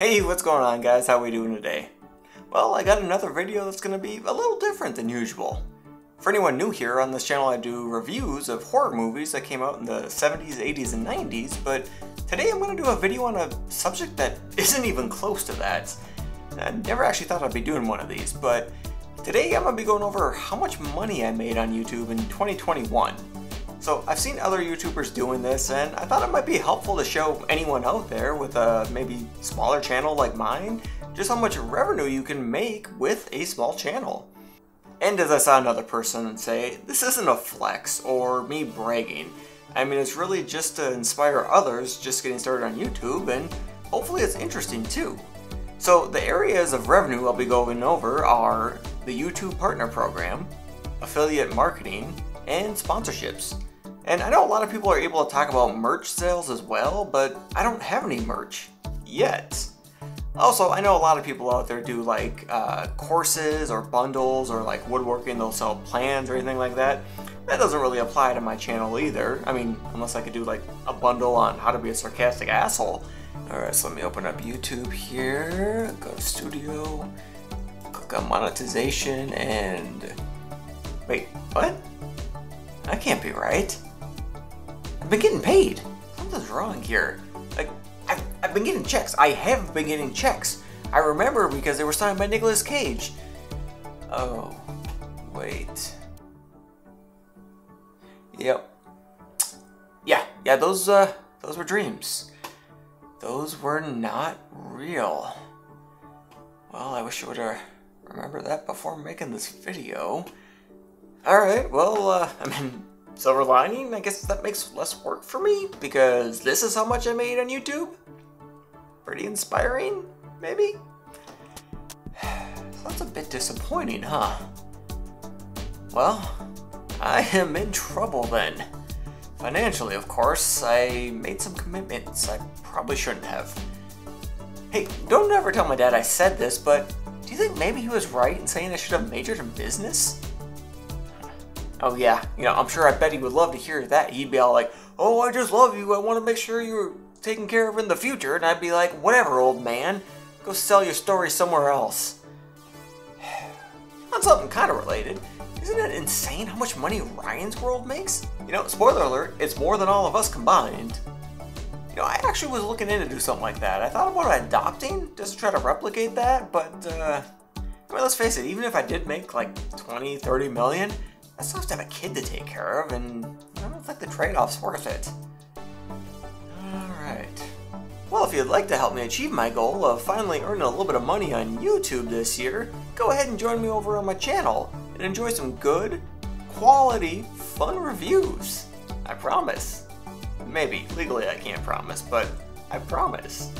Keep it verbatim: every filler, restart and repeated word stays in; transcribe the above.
Hey, what's going on guys? How we doing today? Well, I got another video that's going to be a little different than usual. For anyone new here, on this channel I do reviews of horror movies that came out in the seventies, eighties, and nineties, but today I'm going to do a video on a subject that isn't even close to that. I never actually thought I'd be doing one of these, but today I'm going to be going over how much money I made on YouTube in twenty twenty-one. So I've seen other YouTubers doing this, and I thought it might be helpful to show anyone out there with a maybe smaller channel like mine just how much revenue you can make with a small channel. And as I saw another person say, this isn't a flex or me bragging. I mean, it's really just to inspire others just getting started on YouTube, and hopefully it's interesting too. So the areas of revenue I'll be going over are the YouTube Partner Program, affiliate marketing, and sponsorships. And I know a lot of people are able to talk about merch sales as well, but I don't have any merch yet. Also, I know a lot of people out there do like uh, courses or bundles or like woodworking, they'll sell plans or anything like that. That doesn't really apply to my channel either. I mean, unless I could do like a bundle on how to be a sarcastic asshole. All right, so let me open up YouTube here, go to Studio, click on monetization and... Wait, what? That can't be right. I've been getting paid. Something's wrong here. Like, I've, I've been getting checks. I have been getting checks. I remember because they were signed by Nicolas Cage. Oh, wait. Yep. Yeah, yeah, those, uh, those were dreams. Those were not real. Well, I wish I would have remembered that before making this video. Alright, well, uh, I mean... Silver lining, I guess that makes less work for me because this is how much I made on YouTube. Pretty inspiring, maybe? That's a bit disappointing, huh? Well, I am in trouble then. Financially, of course, I made some commitments I probably shouldn't have. Hey, don't ever tell my dad I said this, but do you think maybe he was right in saying I should have majored in business? Oh yeah, you know, I'm sure I bet he would love to hear that. He'd be all like, oh, I just love you. I want to make sure you're taken care of in the future. And I'd be like, whatever, old man. Go sell your story somewhere else. On something kind of related, isn't it insane how much money Ryan's World makes? You know, spoiler alert, it's more than all of us combined. You know, I actually was looking into do something like that. I thought about adopting just to try to replicate that, but uh, I mean, let's face it, even if I did make like twenty, thirty million, I still have to have a kid to take care of, and I don't think the trade-off's worth it. Alright. Well, if you'd like to help me achieve my goal of finally earning a little bit of money on YouTube this year, go ahead and join me over on my channel and enjoy some good, quality, fun reviews. I promise. Maybe. Legally I can't promise, but I promise.